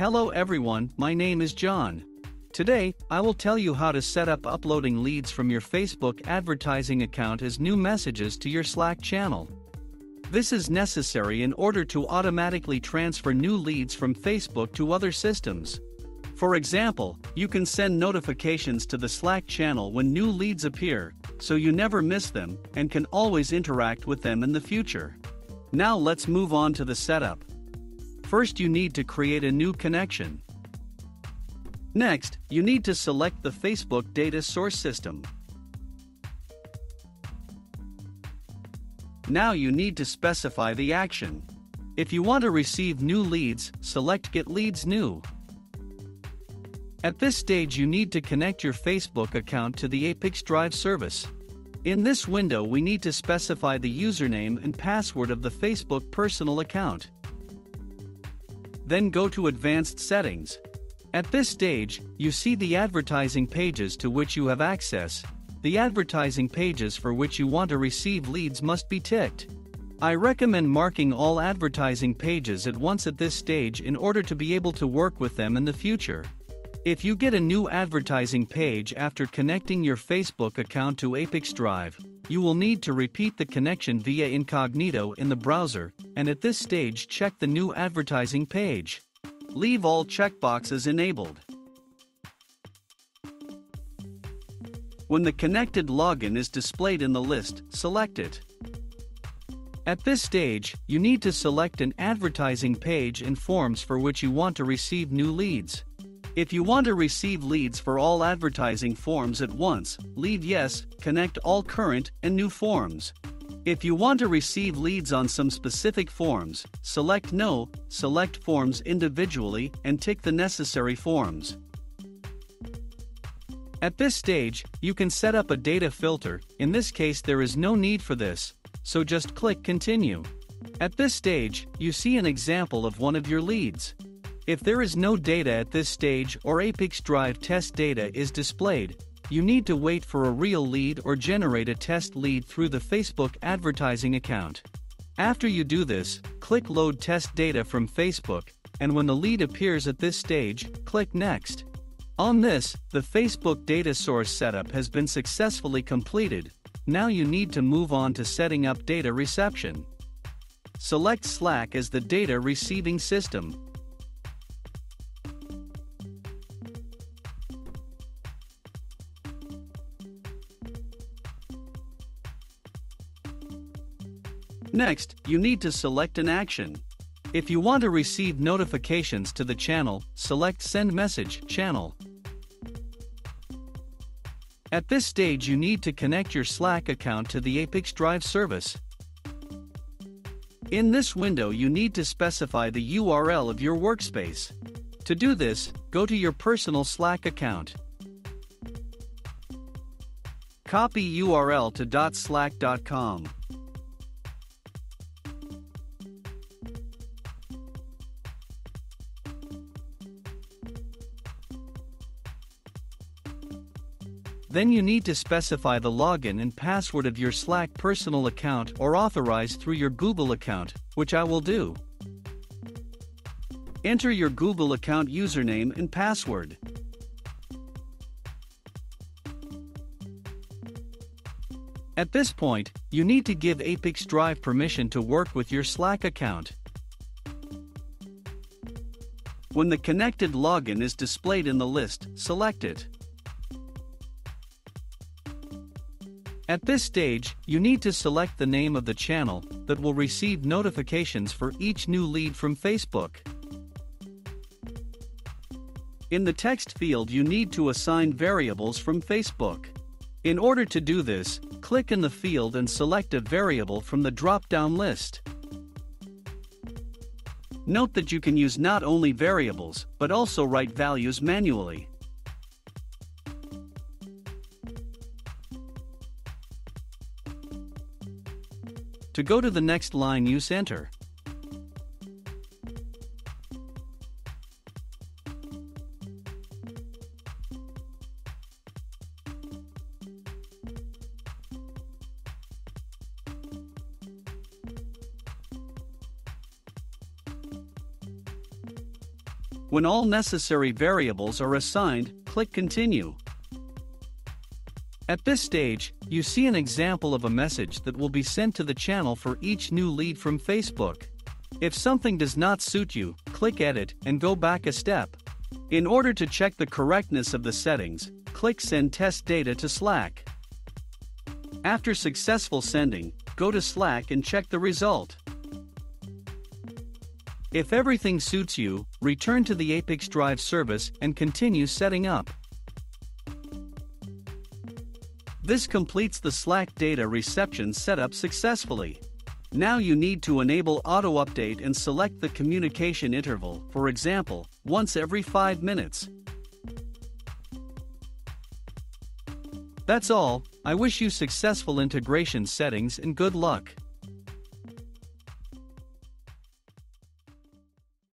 Hello everyone, my name is John. Today, I will tell you how to set up uploading leads from your Facebook advertising account as new messages to your Slack channel. This is necessary in order to automatically transfer new leads from Facebook to other systems. For example, you can send notifications to the Slack channel when new leads appear, so you never miss them and can always interact with them in the future. Now let's move on to the setup. First, you need to create a new connection. Next, you need to select the Facebook data source system. Now you need to specify the action. If you want to receive new leads, select Get Leads New. At this stage, you need to connect your Facebook account to the ApiX-Drive service. In this window, we need to specify the username and password of the Facebook personal account. Then go to Advanced Settings. At this stage, you see the advertising pages to which you have access. The advertising pages for which you want to receive leads must be ticked. I recommend marking all advertising pages at once at this stage in order to be able to work with them in the future. If you get a new advertising page after connecting your Facebook account to ApiX-Drive, you will need to repeat the connection via incognito in the browser, and at this stage check the new advertising page. Leave all checkboxes enabled. When the connected login is displayed in the list, select it. At this stage, you need to select an advertising page and forms for which you want to receive new leads. If you want to receive leads for all advertising forms at once, leave Yes, connect all current and new forms. If you want to receive leads on some specific forms, select No, select forms individually and tick the necessary forms. At this stage, you can set up a data filter. In this case, there is no need for this, so just click Continue. At this stage, you see an example of one of your leads. If there is no data at this stage or ApiX-Drive test data is displayed, you need to wait for a real lead or generate a test lead through the Facebook advertising account. After you do this, click Load Test Data from Facebook, and when the lead appears at this stage, click Next. On this, the Facebook data source setup has been successfully completed. Now you need to move on to setting up data reception. Select Slack as the data receiving system. Next, you need to select an action. If you want to receive notifications to the channel, select Send Message Channel. At this stage, you need to connect your Slack account to the ApiX-Drive service. In this window, you need to specify the URL of your workspace. To do this, go to your personal Slack account. Copy URL to .slack.com. Then you need to specify the login and password of your Slack personal account or authorize through your Google account, which I will do. Enter your Google account username and password. At this point, you need to give ApiX-Drive permission to work with your Slack account. When the connected login is displayed in the list, select it. At this stage, you need to select the name of the channel that will receive notifications for each new lead from Facebook. In the text field, you need to assign variables from Facebook. In order to do this, click in the field and select a variable from the drop-down list. Note that you can use not only variables, but also write values manually. To go to the next line, use Enter. When all necessary variables are assigned, click Continue. At this stage, you see an example of a message that will be sent to the channel for each new lead from Facebook. If something does not suit you, click Edit and go back a step. In order to check the correctness of the settings, click Send Test Data to Slack. After successful sending, go to Slack and check the result. If everything suits you, return to the ApiX-Drive service and continue setting up. This completes the Slack data reception setup successfully. Now you need to enable auto-update and select the communication interval, for example, once every 5 minutes. That's all. I wish you successful integration settings and good luck.